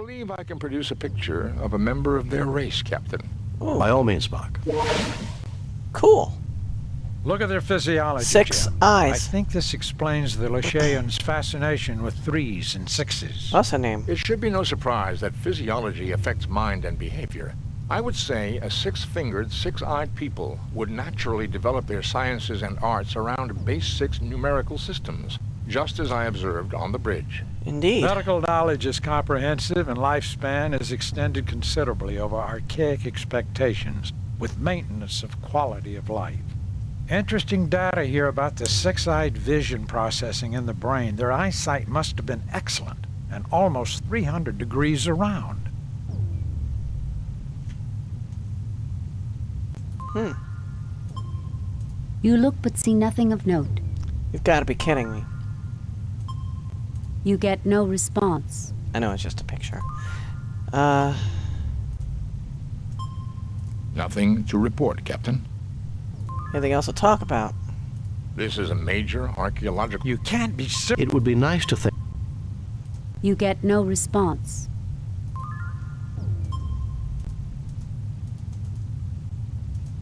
believe I can produce a picture of a member of their race, Captain. Oh. By all means, Spock. Cool. Look at their physiology. Six eyes. I think this explains the Lacheyans' fascination with 3s and 6s. That's a name. It should be no surprise that physiology affects mind and behavior. I would say a 6-fingered, 6-eyed people would naturally develop their sciences and arts around base 6 numerical systems, just as I observed on the bridge. Indeed. Medical knowledge is comprehensive and lifespan is extended considerably over archaic expectations with maintenance of quality of life. Interesting data here about the 6-eyed vision processing in the brain. Their eyesight must have been excellent and almost 300 degrees around. Hmm. You look but see nothing of note. You've got to be kidding me. You get no response. I know, it's just a picture. Nothing to report, Captain. Anything else to talk about? This is a major archaeological... You can't be serious. It would be nice to think... You get no response.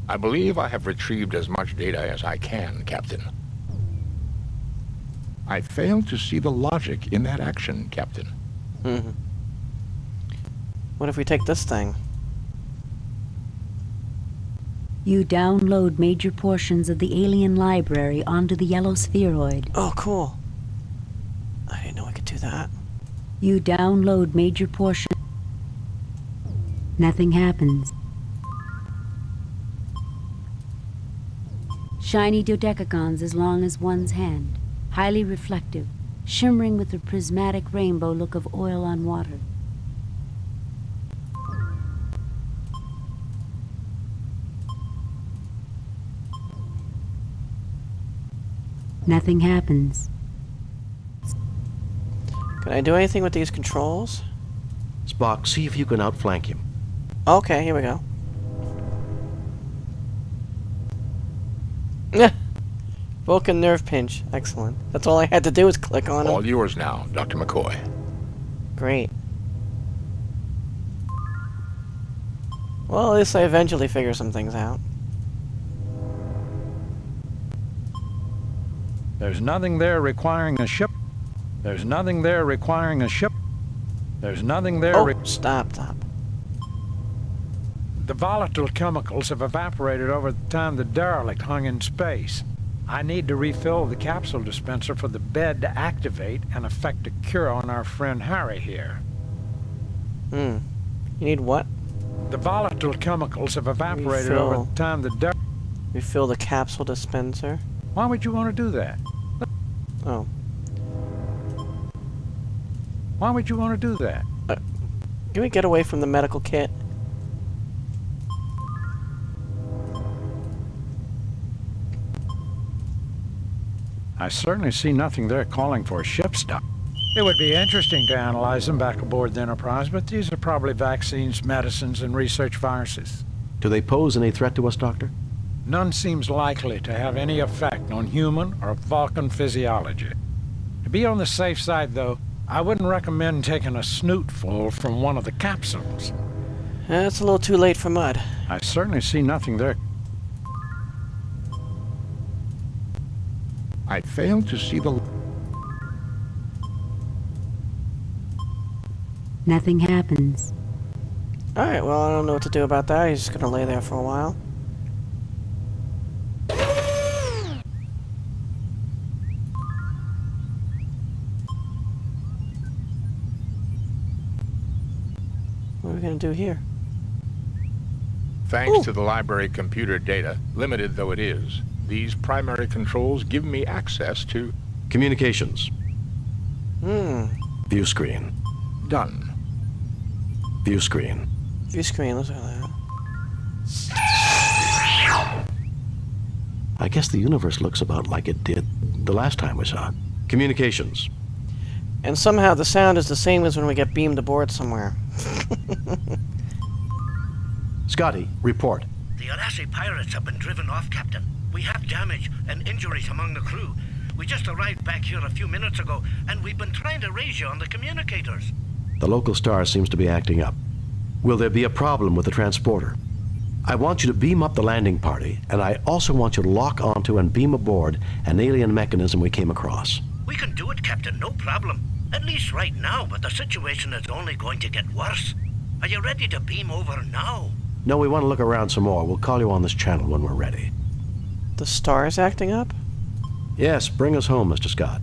I believe I have retrieved as much data as I can, Captain. I fail to see the logic in that action, Captain. Mm-hmm. What if we take this thing? You download major portions of the alien library onto the yellow spheroid. Oh, cool. I didn't know I could do that. You download major portions. Nothing happens. Shiny dodecagons as long as one's hand. Highly reflective, shimmering with the prismatic rainbow look of oil on water. Nothing happens. Can I do anything with these controls? Spock, see if you can outflank him. Okay, here we go. Vulcan nerve pinch. Excellent. That's all I had to do was click on him. All yours now, Dr. McCoy. Great. Well, at least I eventually figure some things out. There's nothing there requiring a ship. There's nothing there requiring a ship. There's nothing there... Oh, stop. The volatile chemicals have evaporated over the time the derelict hung in space. I need to refill the capsule dispenser for the bed to activate and effect a cure on our friend Harry here. Hmm. You need what? The volatile chemicals have evaporated over the time the... Refill the capsule dispenser? Why would you want to do that? Oh. Why would you want to do that? Can we get away from the medical kit? I certainly see nothing there calling for a ship stop. It would be interesting to analyze them back aboard the Enterprise, but these are probably vaccines, medicines, and research viruses. Do they pose any threat to us, Doctor? None seems likely to have any effect on human or Vulcan physiology. To be on the safe side, though, I wouldn't recommend taking a snootful from one of the capsules. That's a little too late for Mudd. I certainly see nothing there. I fail to see the... Nothing happens. Alright, well, I don't know what to do about that. He's just gonna lay there for a while. What are we gonna do here? Thanks to the library computer data, limited though it is, these primary controls give me access to... Communications. Hmm. View screen. Done. View screen. View screen, let's look at that. I guess the universe looks about like it did the last time we saw it. Communications. And somehow the sound is the same as when we get beamed aboard somewhere. Scotty, report. The Elasi pirates have been driven off, Captain. We have damage and injuries among the crew. We just arrived back here a few minutes ago, and we've been trying to raise you on the communicators. The local star seems to be acting up. Will there be a problem with the transporter? I want you to beam up the landing party, and I also want you to lock onto and beam aboard an alien mechanism we came across. We can do it, Captain, no problem. At least right now, but the situation is only going to get worse. Are you ready to beam over now? No, we want to look around some more. We'll call you on this channel when we're ready. The star is acting up? Yes, bring us home, Mr. Scott.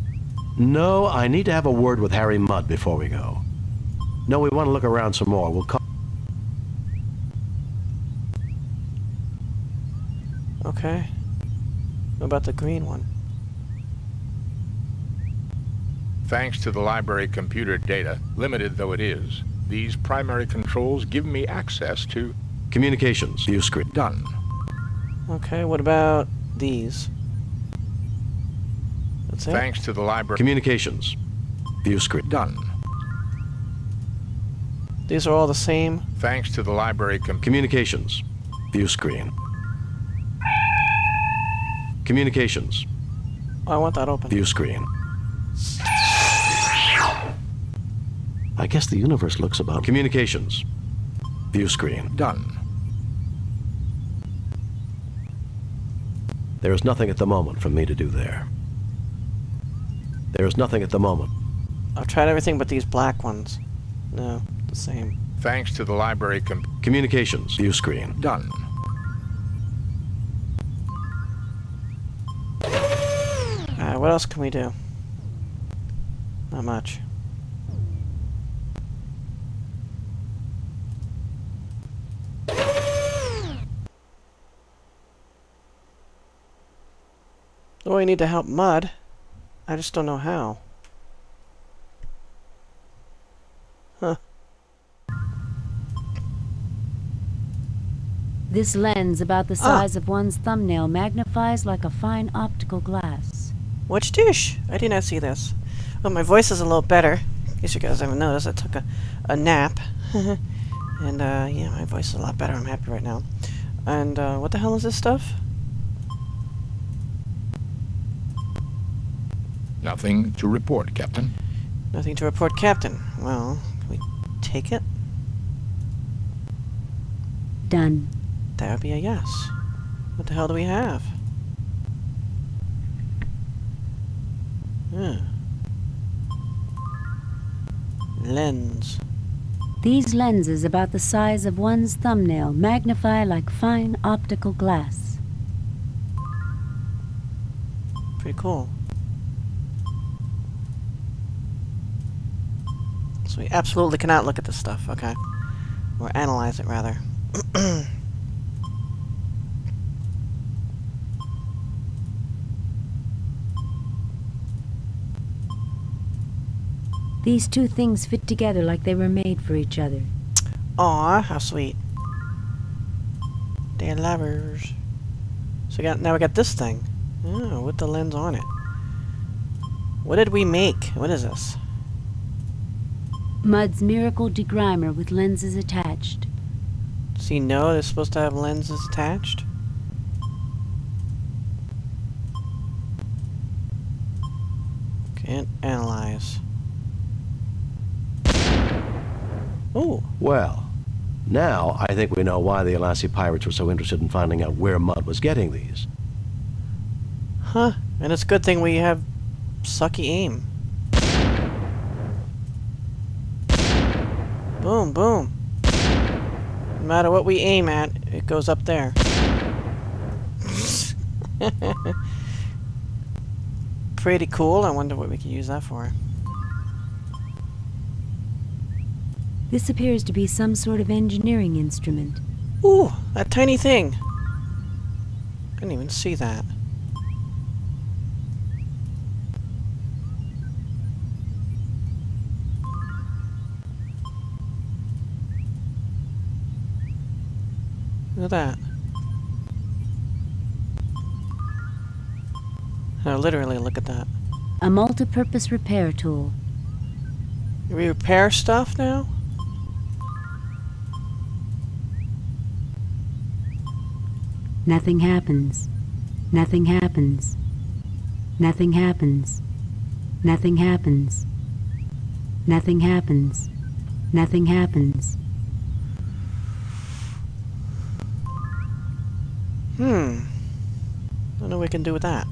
No, I need to have a word with Harry Mudd before we go. No, we want to look around some more. We'll call... Okay. What about the green one? Thanks to the library computer data, limited though it is, these primary controls give me access to... Communications. View screen. Done. Okay, what about these? That's it? Thanks to the library... Communications. View screen. Done. These are all the same. Thanks to the library communications. View screen. Communications. Oh, I want that open. View screen. I guess the universe looks about. Communications. View screen. Done. There is nothing at the moment for me to do there. There is nothing at the moment. I've tried everything but these black ones. No. Same. Thanks to the library communications. View screen. Done. Alright, what else can we do? Not much. Well, we need to help Mudd. I just don't know how. Huh. This lens, about the size of one's thumbnail, magnifies like a fine optical glass. Which douche? I did not see this. Well, my voice is a little better. In case you guys haven't noticed, I took a nap. And, yeah, my voice is a lot better. I'm happy right now. And, what the hell is this stuff? Nothing to report, Captain. Nothing to report, Captain. Well, can we take it? Done. That would be a yes. What the hell do we have? Yeah. Lens. These lenses, about the size of one's thumbnail, magnify like fine optical glass. Pretty cool. So we absolutely cannot look at this stuff, okay. Or analyze it, rather. These two things fit together like they were made for each other. Aw, how sweet. They're lovers. So now we got this thing. Oh, with the lens on it. What did we make? What is this? Mudd's miracle degrimer with lenses attached. See, no, they're supposed to have lenses attached. Can't analyze. Oh. Well, now I think we know why the Elasi pirates were so interested in finding out where Mudd was getting these. Huh. And it's a good thing we have sucky aim. Boom, boom. No matter what we aim at, it goes up there. Pretty cool. I wonder what we could use that for. This appears to be some sort of engineering instrument. Ooh, that tiny thing. Couldn't even see that. Look at that. No, literally, look at that. A multi-purpose repair tool. We repair stuff now? Nothing happens. Nothing happens. Nothing happens. Nothing happens. Nothing happens. Nothing happens. I don't know what we can do with that.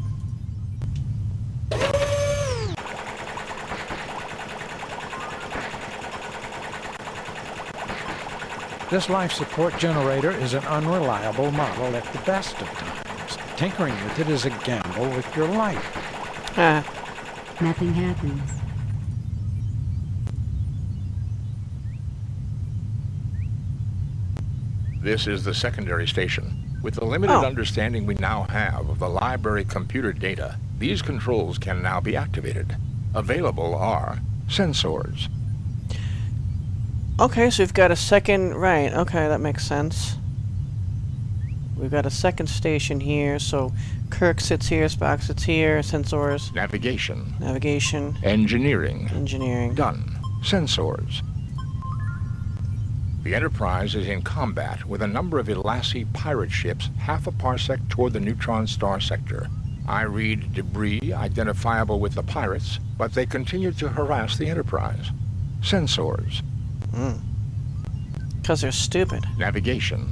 This life support generator is an unreliable model at the best of times. Tinkering with it is a gamble with your life. Nothing happens. This is the secondary station. With the limited understanding we now have of the library computer data, these controls can now be activated. Available are sensors. Okay, so we've got a second... Right, okay, that makes sense. We've got a second station here, so Kirk sits here, Spock sits here, sensors... Navigation. Navigation. Engineering. Engineering. Done. Sensors. The Enterprise is in combat with a number of Elasi pirate ships half a parsec toward the neutron star sector. I read debris identifiable with the pirates, but they continue to harass the Enterprise. Sensors. Because they're stupid. Navigation.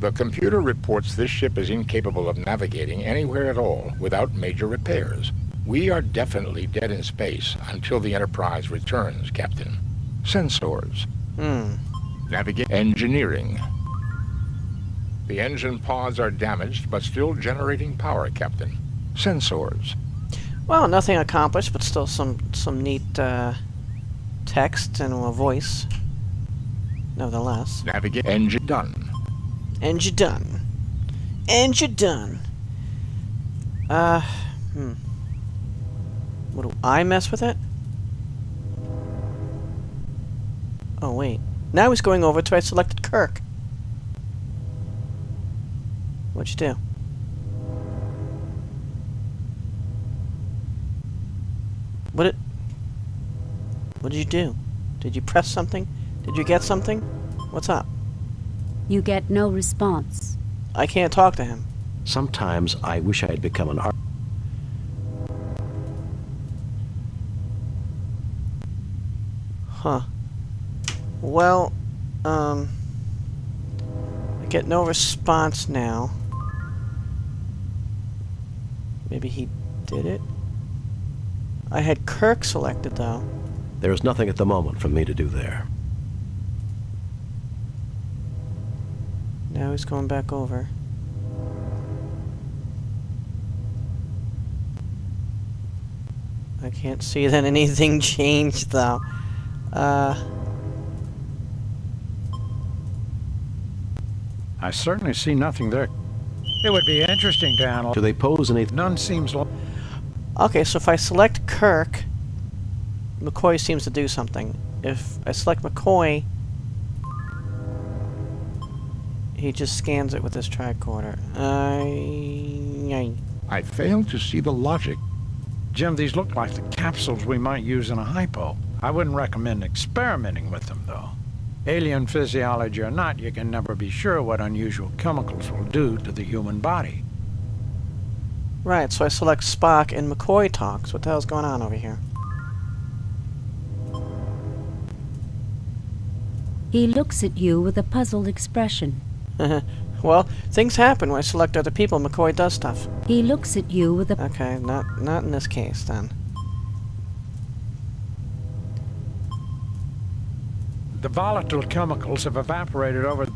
The computer reports this ship is incapable of navigating anywhere at all without major repairs. We are definitely dead in space until the Enterprise returns, Captain. Sensors. Navigate. Engineering. The engine pods are damaged but still generating power, Captain. Sensors. Well, nothing accomplished, but still some neat text and a voice, nevertheless. Navigate. Engine done. Engine done. Engine done. What do I mess with it? Oh wait. Now he's going over to I selected Kirk. What'd you do? What did you do? Did you press something? Did you get something? What's up? You get no response. I can't talk to him. Sometimes I wish I had become an artist. Well, I get no response now. Maybe he did it? I had Kirk selected, though. There is nothing at the moment for me to do there. Now he's going back over. I can't see that anything changed, though. I certainly see nothing there. It would be interesting to analyze. Do they pose anything? None seems like... Okay, so if I select Kirk, McCoy seems to do something. If I select McCoy, he just scans it with his tricorder. I fail to see the logic. Jim, these look like the capsules we might use in a hypo. I wouldn't recommend experimenting with them, though. Alien physiology or not, you can never be sure what unusual chemicals will do to the human body. Right, so I select Spock and McCoy talks. What the hell's going on over here? He looks at you with a puzzled expression. Well, things happen when I select other people. McCoy does stuff. He looks at you with a... Okay, not in this case, then. The volatile chemicals have evaporated over...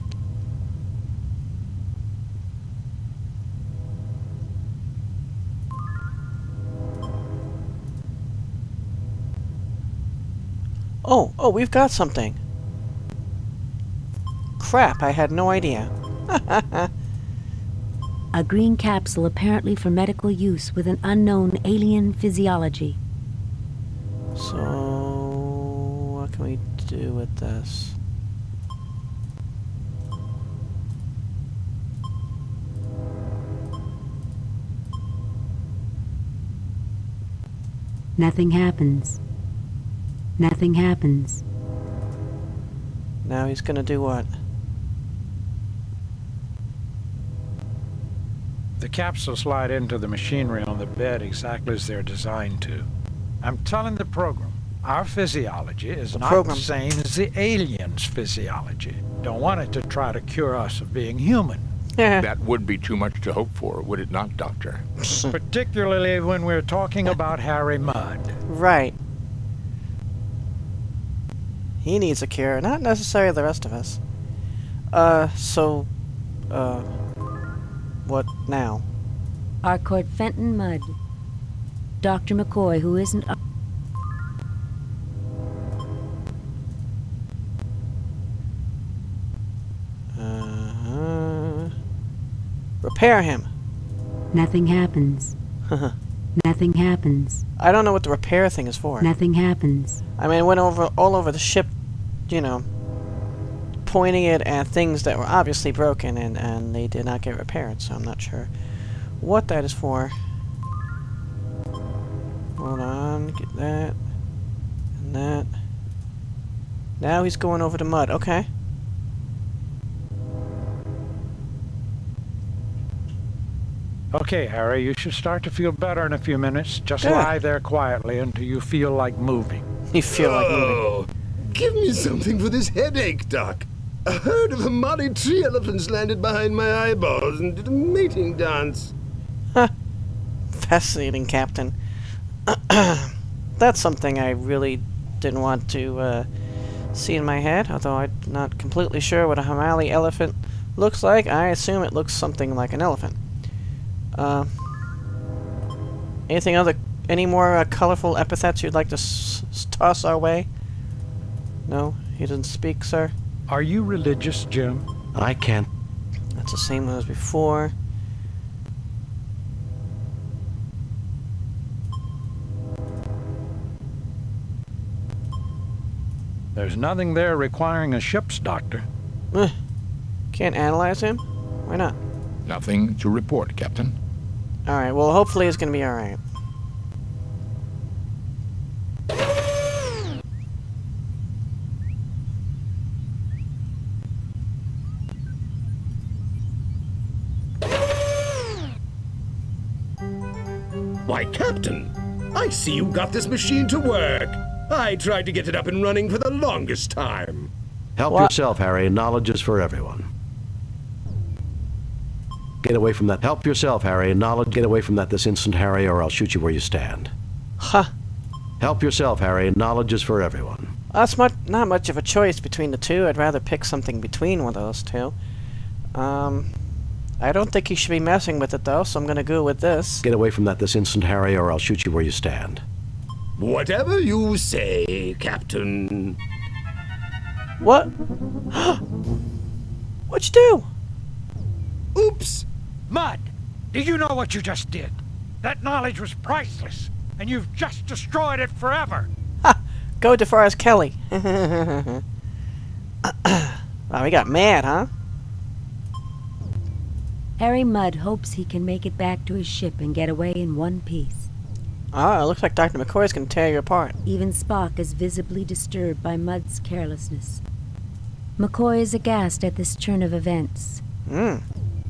Oh, we've got something. Crap, I had no idea. A green capsule apparently for medical use with an unknown alien physiology. So, what can we do with this? Nothing happens. Nothing happens. Now he's gonna do what? The capsules slide into the machinery on the bed exactly as they're designed to. I'm telling the program, Our physiology is not the same as the aliens' physiology. Don't want it to try to cure us of being human. That would be too much to hope for, would it not, Doctor? Particularly when we're talking about Harry Mudd. Right. He needs a cure, not necessarily the rest of us. What now? Harcourt Fenton Mudd. Dr. McCoy, who isn't... Repair him. Nothing happens. Nothing happens. I don't know what the repair thing is for. Nothing happens. I mean, it went over all over the ship, you know, pointing it at things that were obviously broken, and they did not get repaired, so I'm not sure what that is for. Hold on, get that, and that. Now he's going over the mud, okay. Okay, Harry, you should start to feel better in a few minutes. Just lie there quietly until you feel like moving. You feel like moving. Give me something for this headache, Doc. A herd of Himali tree elephants landed behind my eyeballs and did a mating dance. Huh. Fascinating, Captain. That's something I really didn't want to see in my head, although I'm not completely sure what a Himali elephant looks like. I assume it looks something like an elephant. Any more colorful epithets you'd like to toss our way? No? He didn't speak, sir? Are you religious, Jim? I can't. That's the same one as before. There's nothing there requiring a ship's doctor. Can't analyze him? Why not? Nothing to report, Captain. Alright, well, hopefully it's gonna be alright. Why, Captain, I see you got this machine to work. I tried to get it up and running for the longest time. Help yourself, Harry. Knowledge is for everyone. Get away from that. Help yourself, Harry. Knowledge. Get away from that this instant, Harry, or I'll shoot you where you stand. Huh. Help yourself, Harry. Knowledge is for everyone. That's not much of a choice between the two. I'd rather pick something between one of those two. I don't think he should be messing with it, though, so I'm gonna go with this. Get away from that this instant, Harry, or I'll shoot you where you stand. Whatever you say, Captain. What? What'd you do? Oops! Mudd, did you know what you just did? That knowledge was priceless, and you've just destroyed it forever. Ha! Go DeForest Kelly. Wow, he got mad, huh? Harry Mudd hopes he can make it back to his ship and get away in one piece. Ah, it looks like Dr. McCoy's gonna tear you apart. Even Spock is visibly disturbed by Mudd's carelessness. McCoy is aghast at this turn of events.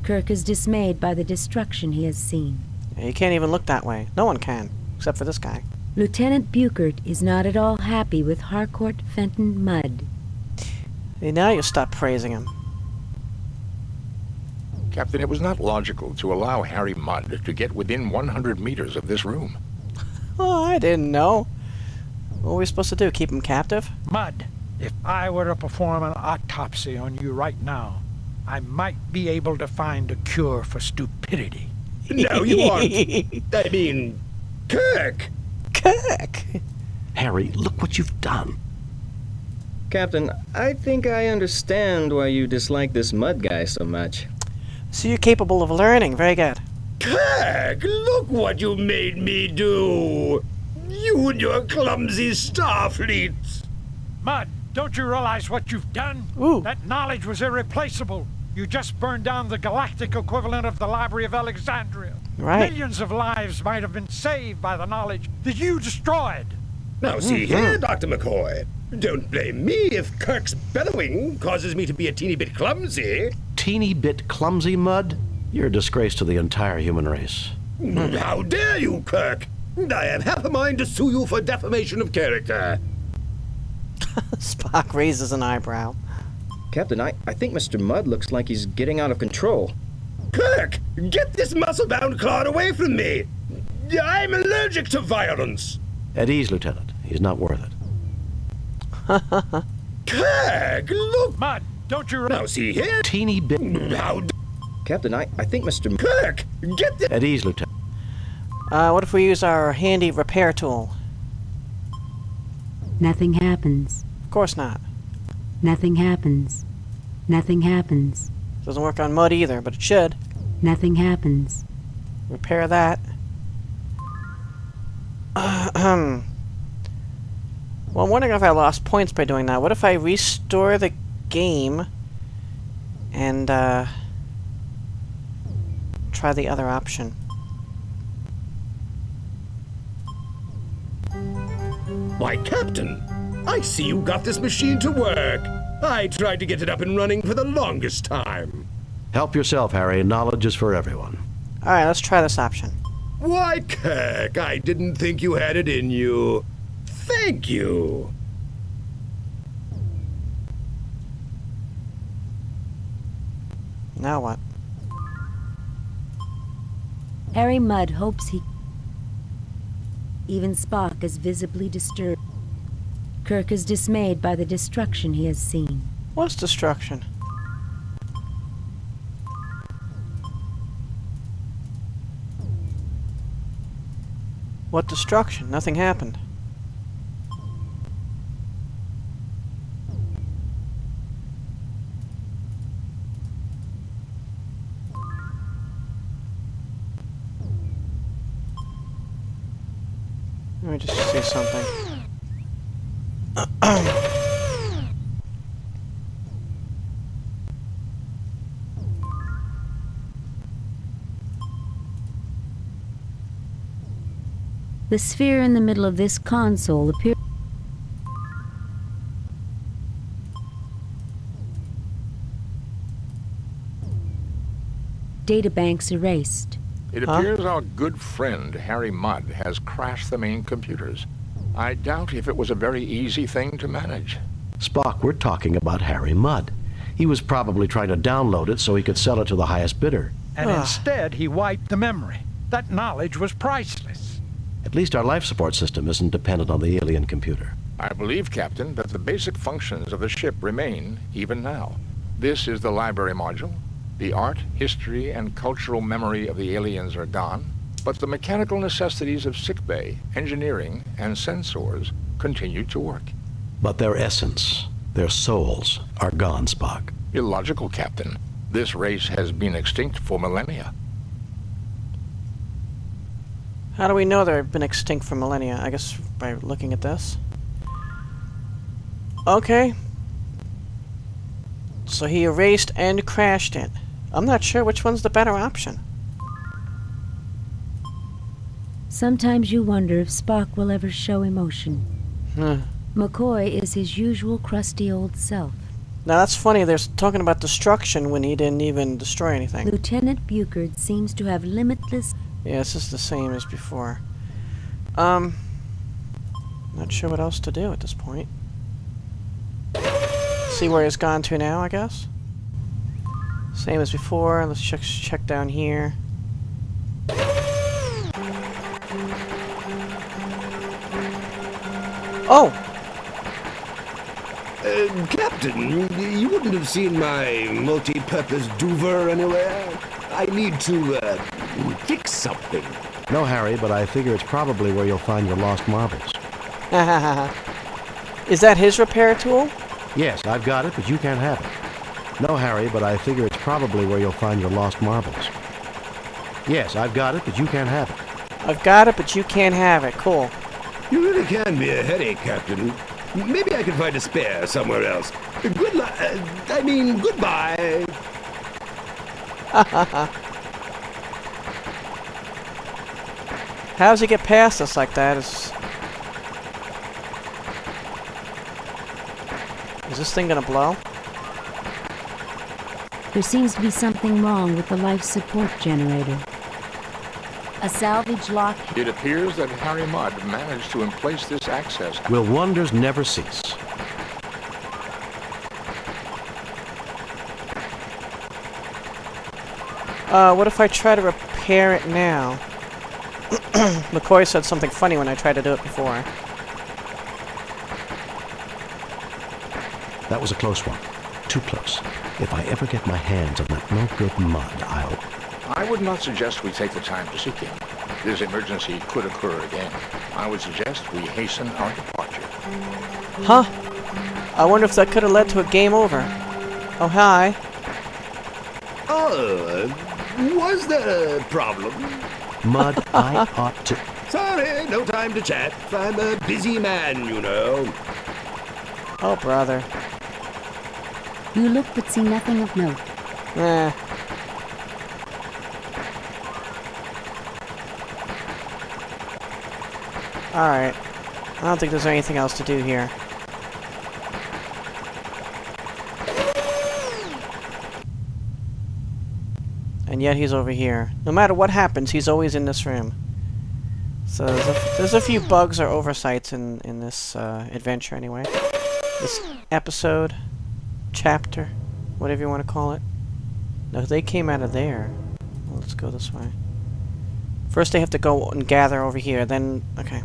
Kirk is dismayed by the destruction he has seen. Yeah, you can't even look that way. No one can, except for this guy. Lieutenant Buchert is not at all happy with Harcourt Fenton Mudd. Hey, now you stop praising him. Captain, it was not logical to allow Harry Mudd to get within 100 meters of this room. Oh, I didn't know. What were we supposed to do, keep him captive? Mudd, if I were to perform an autopsy on you right now, I might be able to find a cure for stupidity. No, you aren't. I mean, Kirk! Kirk! Harry, look what you've done. Captain, I think I understand why you dislike this Mudd guy so much. So you're capable of learning. Very good. Kirk, look what you made me do! You and your clumsy Starfleet! Mudd, don't you realize what you've done? Ooh. That knowledge was irreplaceable. You just burned down the galactic equivalent of the Library of Alexandria. Right. Millions of lives might have been saved by the knowledge that you destroyed. Now see here, Dr. McCoy. Don't blame me if Kirk's bellowing causes me to be a teeny bit clumsy. Teeny bit clumsy, Mudd? You're a disgrace to the entire human race. How dare you, Kirk! I have half a mind to sue you for defamation of character. Spock raises an eyebrow. Captain, I think Mr. Mudd looks like he's getting out of control. Kirk, get this muscle-bound clod away from me! I'm allergic to violence! At ease, Lieutenant. He's not worth it. Kirk, look! Mudd, don't you... Now see here? Teeny bit... Now... Captain, I think Mr. Kirk, get this... At ease, Lieutenant. What if we use our handy repair tool? Nothing happens. Of course not. Nothing happens. Nothing happens. Doesn't work on mud either, but it should. Nothing happens. Repair that. Well, I'm wondering if I lost points by doing that. What if I restore the game and try the other option? Why, Captain, I see you got this machine to work. I tried to get it up and running for the longest time. Help yourself, Harry. Knowledge is for everyone. All right, let's try this option. Why, Kirk, I didn't think you had it in you. Thank you. Now what? Harry Mudd hopes he... Even Spock is visibly disturbed. Kirk is dismayed by the destruction he has seen. What's destruction? What destruction? Nothing happened. Let me just see something. The sphere in the middle of this console appears... Databanks erased. It appears our good friend, Harry Mudd, has crashed the main computers. I doubt if it was a very easy thing to manage. Spock, we're talking about Harry Mudd. He was probably trying to download it so he could sell it to the highest bidder. And instead, he wiped the memory. That knowledge was priceless. At least our life support system isn't dependent on the alien computer. I believe, Captain, that the basic functions of the ship remain even now. This is the library module. The art, history, and cultural memory of the aliens are gone, but the mechanical necessities of sickbay, engineering, and sensors continue to work. But their essence, their souls, are gone, Spock. Illogical, Captain. This race has been extinct for millennia. How do we know they've been extinct for millennia? I guess by looking at this. Okay. So he erased and crashed it. I'm not sure which one's the better option. Sometimes you wonder if Spock will ever show emotion. McCoy is his usual crusty old self. Now that's funny, they're talking about destruction when he didn't even destroy anything. Lieutenant Buchert seems to have limitless... Yeah, this is the same as before. Not sure what else to do at this point. See where he's gone to now, I guess? Same as before. Let's check down here. Oh! Captain, you wouldn't have seen my multi-purpose duver anywhere. I need to, fix something. No, Harry, but I figure it's probably where you'll find your lost marbles. Is that his repair tool? Yes, I've got it, but you can't have it. No, Harry, but I figure it's probably where you'll find your lost marbles. Yes, I've got it, but you can't have it. I've got it, but you can't have it. Cool. You really can be a headache, Captain. Maybe I can find a spare somewhere else. Good luck. I mean, goodbye. How does he get past us like that? Is this thing gonna blow? There seems to be something wrong with the life support generator. A salvage lock. It appears that Harry Mudd managed to emplace this access. Will wonders never cease? What if I try to repair it now? McCoy said something funny when I tried to do it before. That was a close one. Too close. If I ever get my hands on that no-good mud, I'll... I would not suggest we take the time to seek him. This emergency could occur again. I would suggest we hasten our departure. Huh? I wonder if that could have led to a game over. Oh, hi. Was there a problem? Mud, I ought to... Sorry, no time to chat. I'm a busy man, you know. Oh, brother. You look but see nothing of note. Eh. Alright. I don't think there's anything else to do here. And yet he's over here. No matter what happens, he's always in this room. So there's a few bugs or oversights in this adventure anyway. This episode, chapter, whatever you want to call it. Now they came out of there. Well, let's go this way. First they have to go and gather over here, then... okay.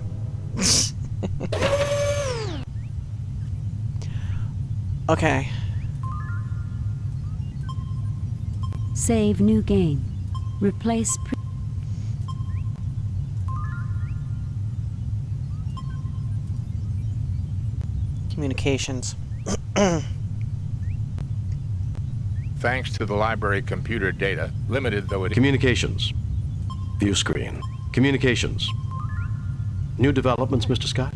Okay. Save new game. Replace pre... communications. Thanks to the library computer data, limited though it... Communications. View screen. Communications. New developments, Mr. Scott?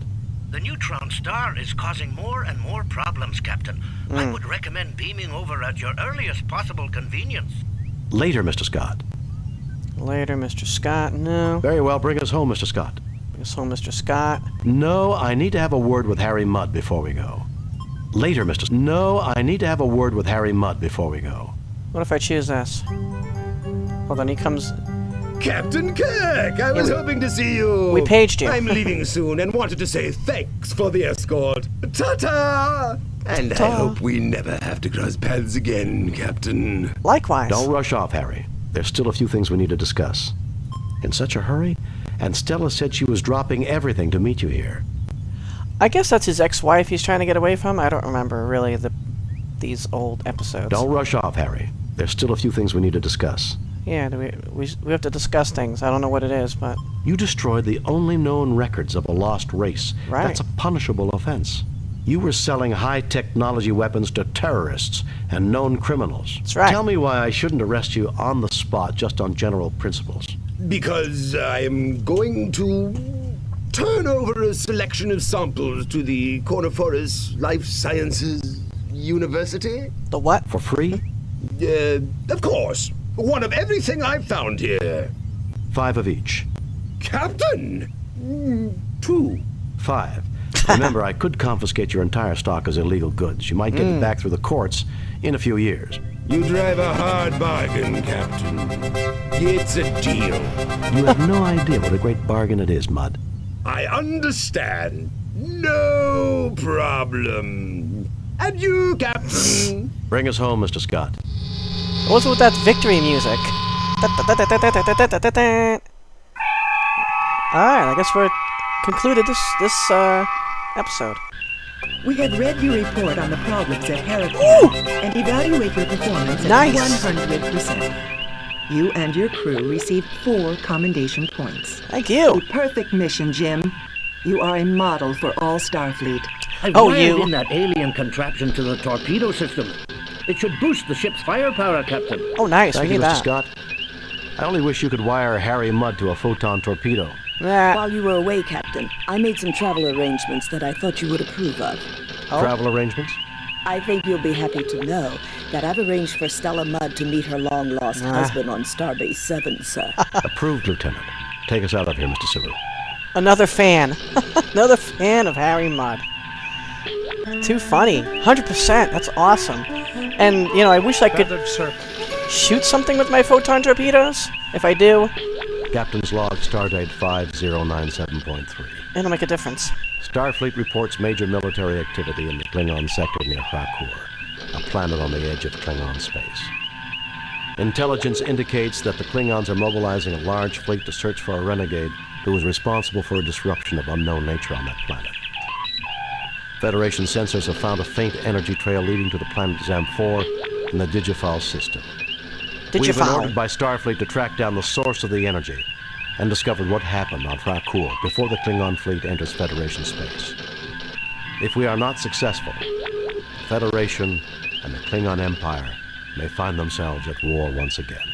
The neutron star is causing more and more problems, Captain. I would recommend beaming over at your earliest possible convenience. Later, Mr. Scott. Later, Mr. Scott, no. Very well, bring us home, Mr. Scott. Bring us home, Mr. Scott. No, I need to have a word with Harry Mudd before we go. Later, Mr. No, I need to have a word with Harry Mudd before we go. What if I choose this? Hold on, he comes... Captain Kirk, I was hoping to see you. We paged you. I'm leaving soon and wanted to say thanks for the escort. Ta-ta! And I hope we never have to cross paths again, Captain. Likewise. Don't rush off, Harry. There's still a few things we need to discuss. In such a hurry? And Stella said she was dropping everything to meet you here. I guess that's his ex-wife he's trying to get away from. I don't remember, really, these old episodes. Don't rush off, Harry. There's still a few things we need to discuss. Yeah, we have to discuss things. I don't know what it is, but... You destroyed the only known records of a lost race. Right. That's a punishable offense. You were selling high-technology weapons to terrorists and known criminals. That's right. Tell me why I shouldn't arrest you on the spot just on general principles. Because I'm going to turn over a selection of samples to the Corniferous Life Sciences University. The what? For free? Of course. One of everything I've found here. 5 of each. Captain! 2. 5. Remember, I could confiscate your entire stock as illegal goods. You might get it back through the courts in a few years. You drive a hard bargain, Captain. It's a deal. You have no idea what a great bargain it is, Mudd. I understand. No problem. Adieu, Captain. Bring us home, Mr. Scott. What's with that victory music? Alright, I guess we're concluded this episode. We have read your report on the problems at Harcourt and evaluate your performance at 100%. You and your crew received 4 commendation points. Thank you. A perfect mission, Jim. You are a model for all Starfleet. I've wired in that alien contraption to the torpedo system. It should boost the ship's firepower, Captain. Oh, nice. Thank you, Mr. Scott. I only wish you could wire Harry Mudd to a photon torpedo. While you were away, Captain, I made some travel arrangements that I thought you would approve of. Oh. Travel arrangements? I think you'll be happy to know that I've arranged for Stella Mudd to meet her long-lost husband on Starbase 7, sir. Approved, Lieutenant. Take us out of here, Mr. Sulu. Another fan. Another fan of Harry Mudd. Too funny. 100%. That's awesome. And, you know, I wish I could shoot something with my photon torpedoes. If I do... Captain's log, stardate 5097.3. It'll make a difference. Starfleet reports major military activity in the Klingon sector near Thakur, a planet on the edge of Klingon space. Intelligence indicates that the Klingons are mobilizing a large fleet to search for a renegade who was responsible for a disruption of unknown nature on that planet. Federation sensors have found a faint energy trail leading to the planet Zam-4 in the Digifal system. Digifal. We've been ordered by Starfleet to track down the source of the energy and discovered what happened on Harcourt before the Klingon fleet enters Federation space. If we are not successful, the Federation and the Klingon Empire may find themselves at war once again.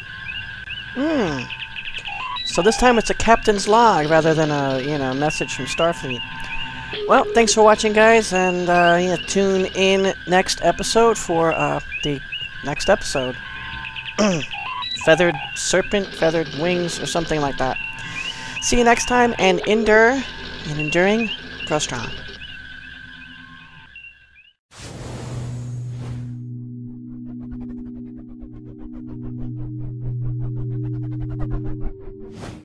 Hmm. So this time it's a captain's log rather than a, you know, message from Starfleet. Well, thanks for watching, guys, and yeah, tune in next episode for the next episode. Feathered Serpent, Feathered Wings, or something like that. See you next time, and endure, and enduring, Prostron.